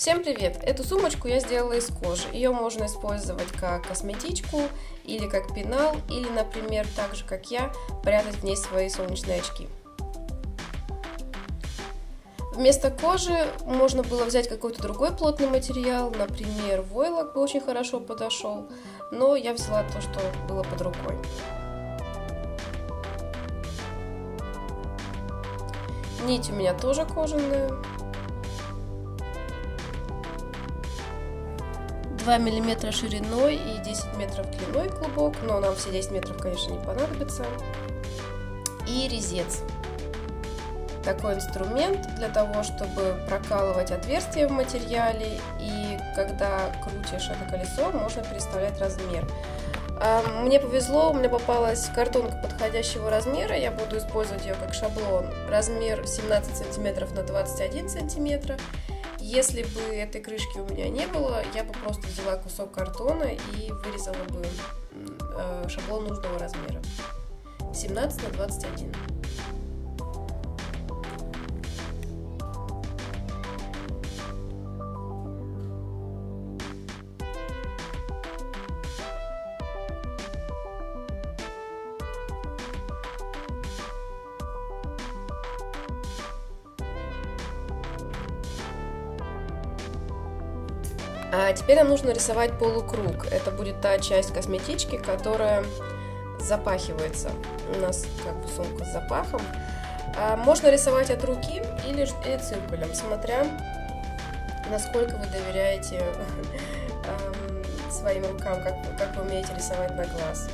Всем привет! Эту сумочку я сделала из кожи. Ее можно использовать как косметичку, или как пенал, или, например, так же как я, прятать в ней свои солнечные очки. Вместо кожи можно было взять какой-то другой плотный материал, например, войлок бы очень хорошо подошел, но я взяла то, что было под рукой. Нить у меня тоже кожаная. 2 мм шириной и 10 метров длиной клубок, но нам все 10 метров, конечно, не понадобится. И резец. Такой инструмент для того, чтобы прокалывать отверстия в материале, и когда крутишь это колесо, можно переставлять размер. Мне повезло, у меня попалась картонка подходящего размера, я буду использовать ее как шаблон. Размер 17 см на 21 см. Если бы этой крышки у меня не было, я бы просто взяла кусок картона и вырезала бы шаблон нужного размера. 17 на 21. А теперь нам нужно рисовать полукруг. Это будет та часть косметички, которая запахивается. У нас как бы сумка с запахом. Можно рисовать от руки или циркулем, смотря насколько вы доверяете своим рукам, как вы умеете рисовать на глаз.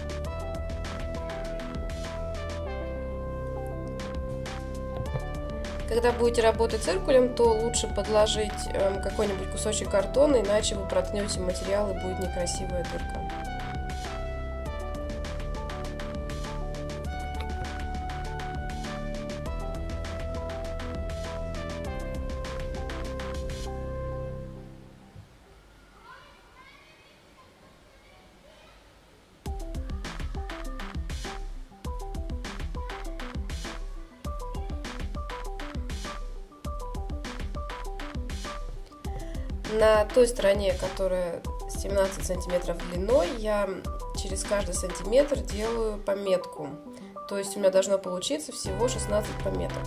Когда будете работать циркулем, то лучше подложить какой-нибудь кусочек картона, иначе вы проткнете материал и будет некрасивая дырка. На той стороне, которая 17 сантиметров длиной, я через каждый сантиметр делаю пометку. То есть у меня должно получиться всего 16 пометок.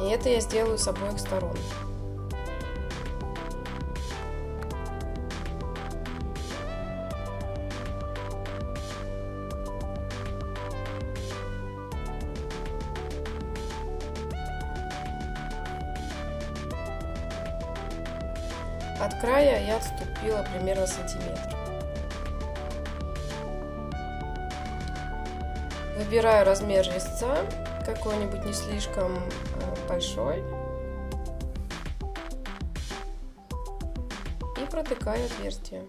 И это я сделаю с обоих сторон. От края я отступила примерно сантиметр. Выбираю размер резца, какой-нибудь не слишком большой, и протыкаю отверстие.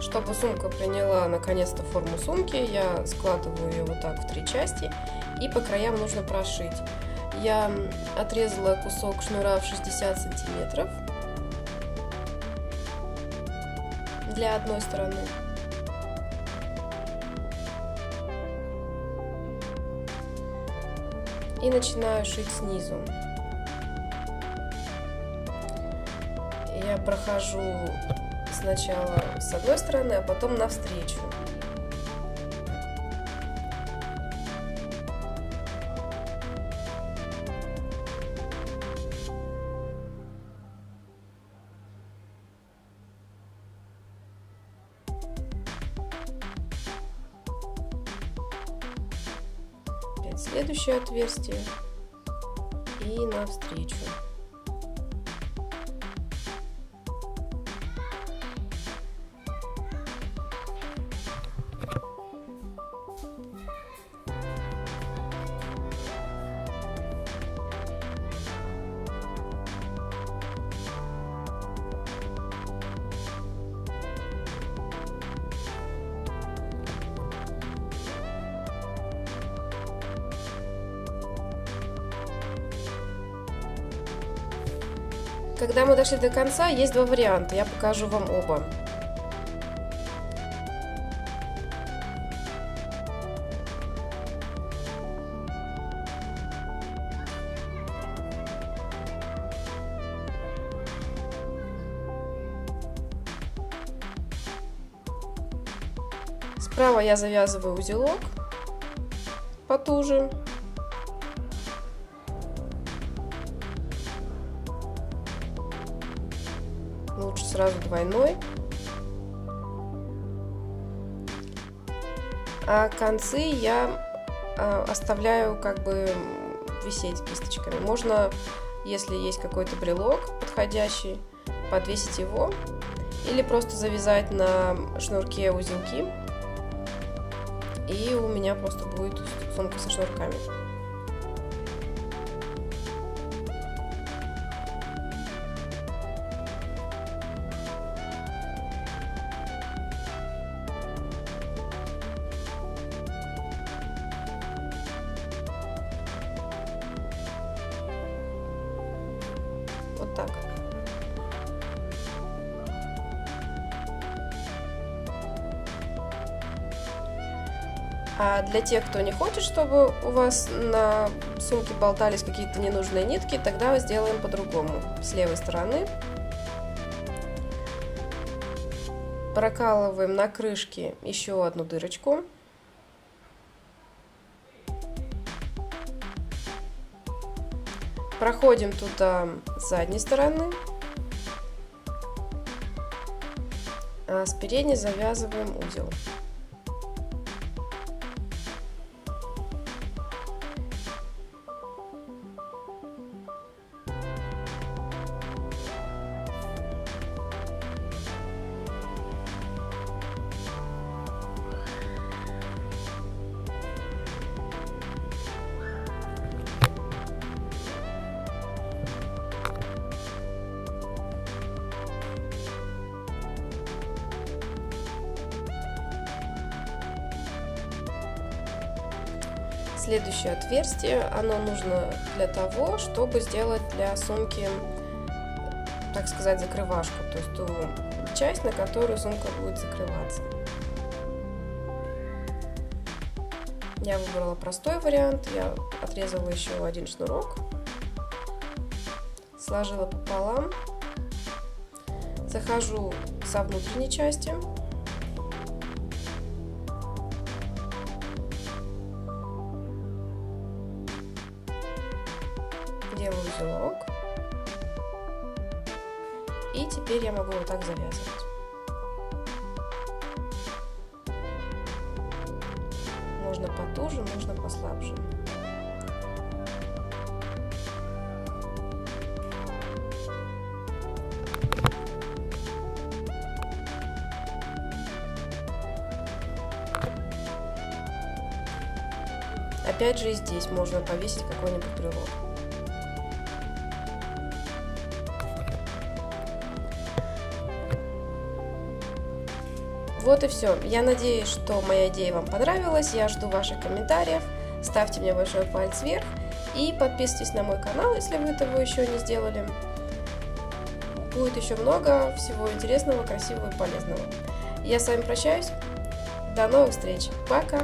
Чтобы сумка приняла наконец-то форму сумки, я складываю ее вот так в три части, и по краям нужно прошить. Я отрезала кусок шнура в 60 сантиметров для одной стороны. И начинаю шить снизу. Я прохожу сначала с одной стороны, а потом навстречу. Опять следующее отверстие и навстречу. Когда мы дошли до конца, есть два варианта, я покажу вам оба. Справа я завязываю узелок потуже. Лучше сразу двойной. А концы я оставляю как бы висеть кисточками. Можно, если есть какой-то брелок подходящий, подвесить его или просто завязать на шнурке узелки. И у меня просто будет сумка со шнурками. Вот так. А для тех, кто не хочет, чтобы у вас на сумке болтались какие-то ненужные нитки, тогда сделаем по-другому. С левой стороны прокалываем на крышке еще одну дырочку. Проходим туда с задней стороны, а с передней завязываем узел. Следующее отверстие, оно нужно для того, чтобы сделать для сумки, так сказать, закрывашку, то есть ту часть, на которую сумка будет закрываться. Я выбрала простой вариант, я отрезала еще один шнурок, сложила пополам, захожу со внутренней части. Делаю узелок, и теперь я могу вот так завязывать. Можно потуже, можно послабже. Опять же, и здесь можно повесить какой-нибудь брелок. Вот и все. Я надеюсь, что моя идея вам понравилась. Я жду ваших комментариев. Ставьте мне большой палец вверх. И подписывайтесь на мой канал, если вы этого еще не сделали. Будет еще много всего интересного, красивого и полезного. Я с вами прощаюсь. До новых встреч. Пока!